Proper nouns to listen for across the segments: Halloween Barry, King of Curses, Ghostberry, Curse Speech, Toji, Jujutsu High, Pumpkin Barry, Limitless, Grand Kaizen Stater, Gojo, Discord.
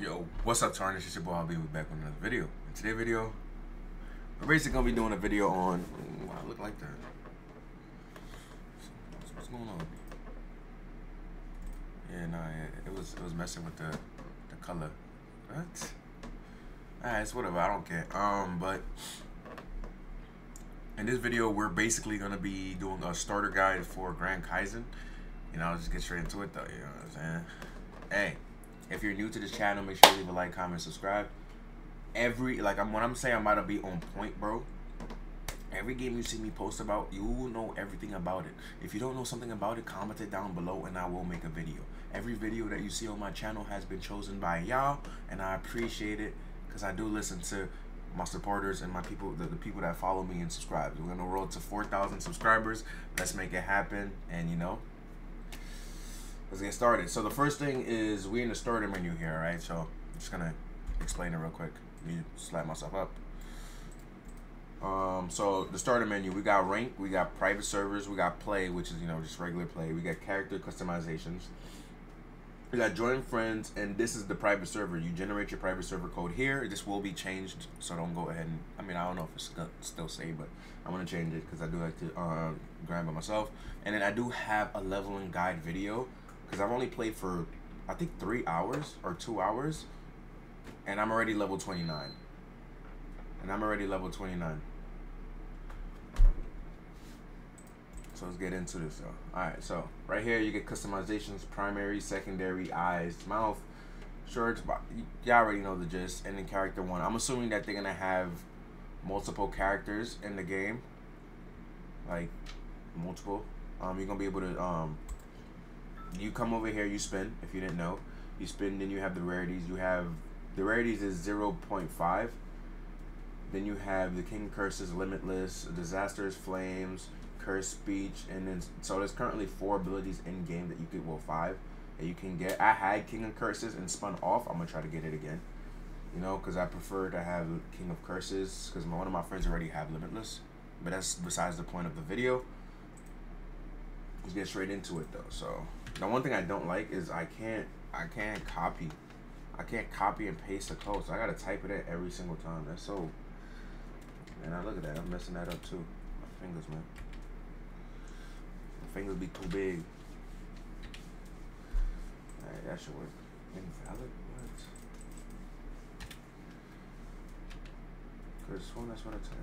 Yo, what's up, Tarnish? It's your boy, I'll be back with another video. In today's video, we're basically going to be doing a video on... Ooh, I look like that. What's going on? Yeah, nah, it was messing with the color. What? Alright, it's whatever, I don't care. But... in this video, we're basically going to be doing a starter guide for Grand Kaizen. And I'll just get straight into it, though, you know what I'm saying? Hey. If you're new to this channel, make sure you leave a like, comment, subscribe. When I'm saying I'm about to be on point, bro. Every game you see me post about, you will know everything about it. If you don't know something about it, comment it down below and I will make a video. Every video that you see on my channel has been chosen by y'all, and I appreciate it because I do listen to my supporters and my people, the people that follow me and subscribe. We're gonna roll to 4,000 subscribers. Let's make it happen, and you know. Let's get started. So the first thing is we're in the starter menu here, right? So I'm just gonna explain it real quick. Let me slap myself up. So the starter menu, we got rank, we got private servers, we got play, which is, you know, just regular play. We got character customizations. We got join friends, and this is the private server. You generate your private server code here. This will be changed, so don't go ahead and, I mean, I don't know if it's still saved, but I'm gonna change it because I do like to grind by myself. And then I do have a leveling guide video, because I've only played for, I think, 3 hours or 2 hours, and I'm already level 29. So let's get into this, though. All right, so right here you get customizations: primary, secondary, eyes, mouth, shorts. Y'all already know the gist. And then character one. I'm assuming that they're gonna have multiple characters in the game, like multiple. You're gonna be able to you come over here, you spin. If you didn't know, you spin. Then you have the rarities. You have the rarities is 0.5. Then you have the King of Curses, Limitless, Disasters, Flames, Curse Speech, and then so there's currently 4 abilities in game that you could, well, 5 that you can get. I had King of Curses and spun off. I'm gonna try to get it again, you know, because I prefer to have King of Curses because one of my friends already have Limitless. But that's besides the point of the video. Let's get straight into it, though. So the one thing I don't like is I can't copy and paste the code, so I gotta type it in every single time. That's so, man, I look at that, I'm messing that up too. My fingers, man, my fingers be too big. All right, that should work. Invalid, what? Curse one, that's what I typed.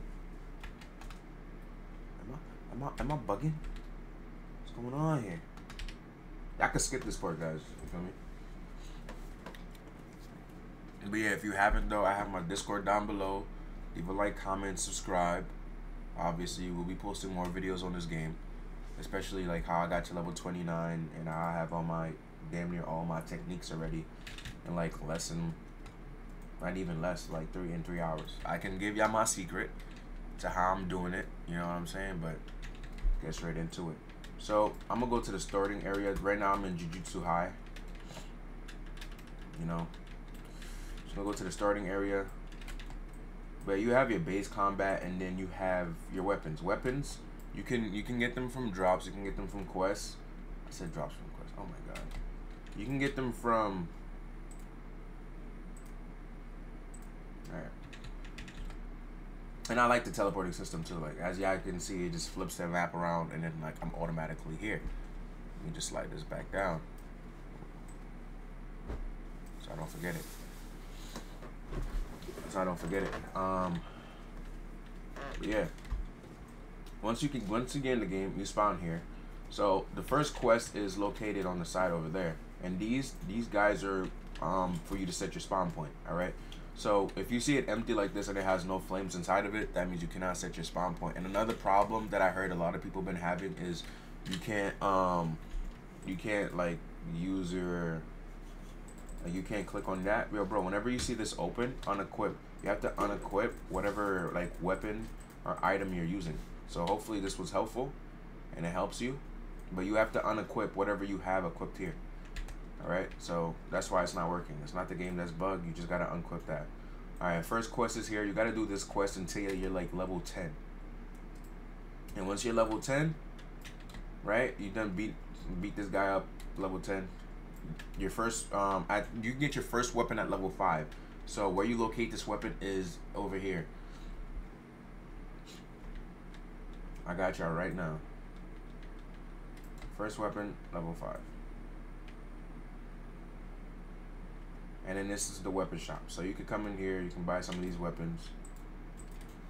Am I bugging? What's going on here? I could skip this part, guys. You feel me? But yeah, if you haven't though, I have my Discord down below. Leave a like, comment, subscribe. Obviously, we'll be posting more videos on this game, especially like how I got to level 29, and I have all my damn near all my techniques already, and like less than, not even less, like 3 hours. I can give y'all my secret to how I'm doing it. You know what I'm saying? But get straight into it. So I'm gonna go to the starting area. Right now I'm in Jujutsu High. You know. So I'm gonna go to the starting area. But you have your base combat, and then you have your weapons. Weapons, you can get them from drops, you can get them from quests. I said drops from quests. Oh my god. You can get them from, alright. And I like the teleporting system too. Like, as y'all can see, it just flips that map around, and then like I'm automatically here. Let me just slide this back down so I don't forget it. Yeah. Once you get in the game, you spawn here. So the first quest is located on the side over there, and these guys are for you to set your spawn point. All right. So if you see it empty like this and it has no flames inside of it, that means you cannot set your spawn point. And another problem that I heard a lot of people been having is you can't like use your, like, you can't click on that. Yo, bro, whenever you see this open, unequip. You have to unequip whatever like weapon or item you're using. So hopefully this was helpful and it helps you, but you have to unequip whatever you have equipped here. Alright, so that's why it's not working. It's not the game that's bugged. You just gotta unclip that. Alright, first quest is here. You gotta do this quest until you're like level 10. And once you're level 10, right, you done beat this guy up, level 10. Your first, you get your first weapon at level 5. So where you locate this weapon is over here. I got y'all right now. First weapon, level 5. And then this is the weapon shop. So you can come in here, you can buy some of these weapons.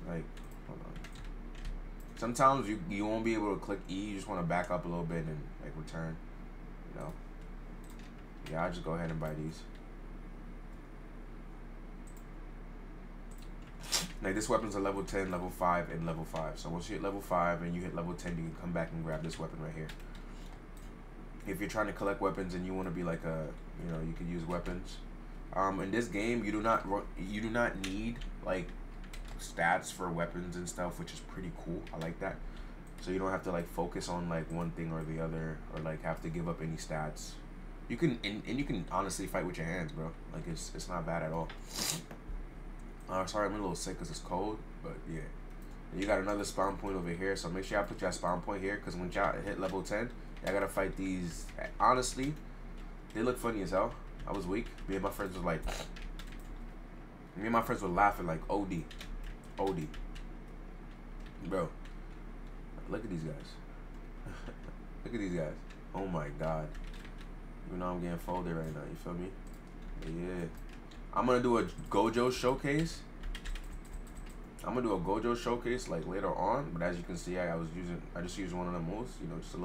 Like, hold on. Sometimes you won't be able to click E, you just want to back up a little bit and like return, you know. Yeah, I'll just go ahead and buy these. Like, this weapon's a level 10, level 5, and level 5. So once you hit level 5 and you hit level 10, you can come back and grab this weapon right here. If you're trying to collect weapons and you want to be like a, you know, you can use weapons. In this game, you do not need like stats for weapons and stuff, which is pretty cool. I like that. So you don't have to like focus on like one thing or the other, or like have to give up any stats. You can and you can honestly fight with your hands, bro. Like it's not bad at all. Sorry, I'm a little sick because it's cold, but yeah. And you got another spawn point over here, so make sure y'all put your spawn point here, because when y'all hit level 10, y'all gotta fight these. Honestly, they look funny as hell. I was weak. Me and my friends were laughing like, OD. OD. Bro, look at these guys. Look at these guys. Oh my god. Even though I'm getting folded right now, you feel me? But yeah. I'm gonna do a Gojo showcase. I'm gonna do a Gojo showcase like later on, but as you can see, I just used one of the moves, you know, just a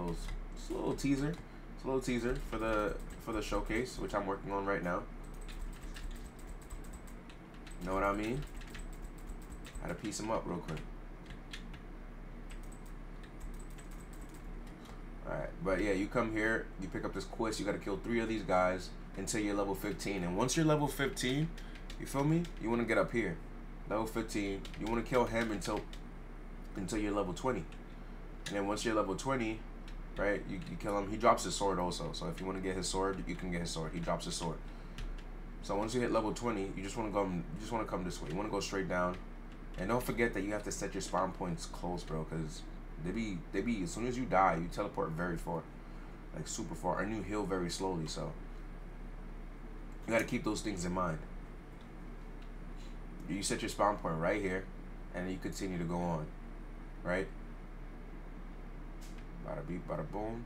little teaser for the showcase, which I'm working on right now. Know what I mean? How to piece them up real quick. Alright, but yeah, you come here, you pick up this quest, you gotta kill 3 of these guys until you're level 15. And once you're level 15, you feel me? You wanna get up here. Level 15, you wanna kill him until you're level 20. And then once you're level 20, right, you kill him. He drops his sword also. So if you wanna get his sword, you can get his sword. He drops his sword. So once you hit level 20, you just wanna come this way. You wanna go straight down. And don't forget that you have to set your spawn points close, bro, because they be as soon as you die, you teleport very far, like super far, and you heal very slowly, so you gotta keep those things in mind. You set your spawn point right here, and you continue to go on, right? Bada beep, bada boom.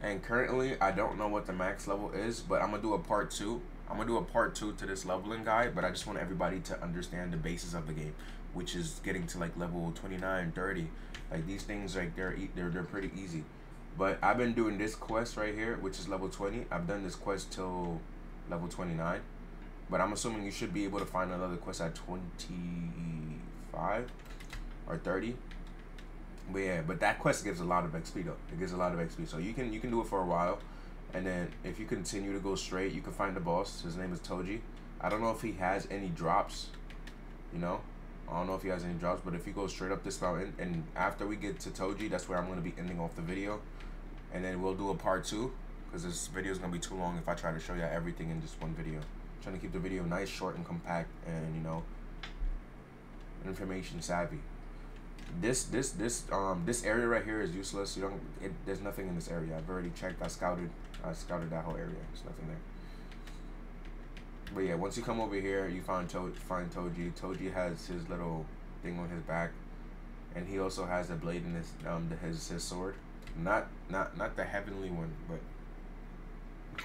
And currently, I don't know what the max level is, but I'm gonna do a part 2. I'm gonna do a part 2 to this leveling guide, but I just want everybody to understand the basis of the game, which is getting to like level 29, 30. Like these things, like they're pretty easy. But I've been doing this quest right here, which is level 20. I've done this quest till level 29, but I'm assuming you should be able to find another quest at 25 or 30. But yeah, but that quest gives a lot of XP though. It gives a lot of XP, so you can do it for a while. And then if you continue to go straight, you can find the boss. His name is Toji. I don't know if he has any drops, you know. I don't know if he has any drops, but if you go straight up this mountain, and after we get to Toji, that's where I'm going to be ending off the video. And then we'll do a part 2, because this video is going to be too long if I try to show you everything in just one video. I'm trying to keep the video nice, short, and compact, and, you know, information savvy. This area right here is useless. There's nothing in this area. I've already checked. I scouted that whole area. There's nothing there. But yeah, once you come over here, you find Toji. Toji has his little thing on his back, and he also has a blade in his sword. Not the heavenly one, but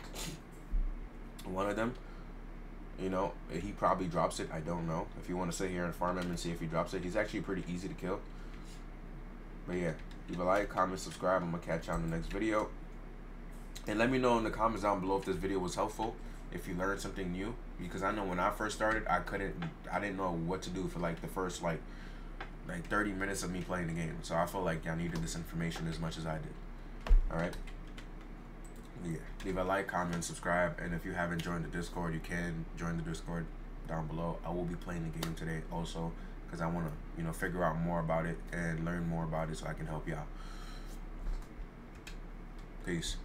one of them. You know, he probably drops it. I don't know. If you want to sit here and farm him and see if he drops it, he's actually pretty easy to kill. But yeah, leave a like, comment, subscribe. I'm gonna catch you on the next video. And let me know in the comments down below if this video was helpful, if you learned something new, because I know when I first started, I didn't know what to do for like the first like 30 minutes of me playing the game. So I feel like y'all needed this information as much as I did. All right. Yeah, leave a like, comment, subscribe, and if you haven't joined the Discord, you can join the Discord down below. I will be playing the game today also, because I want to, you know, figure out more about it and learn more about it so I can help y'all. Peace.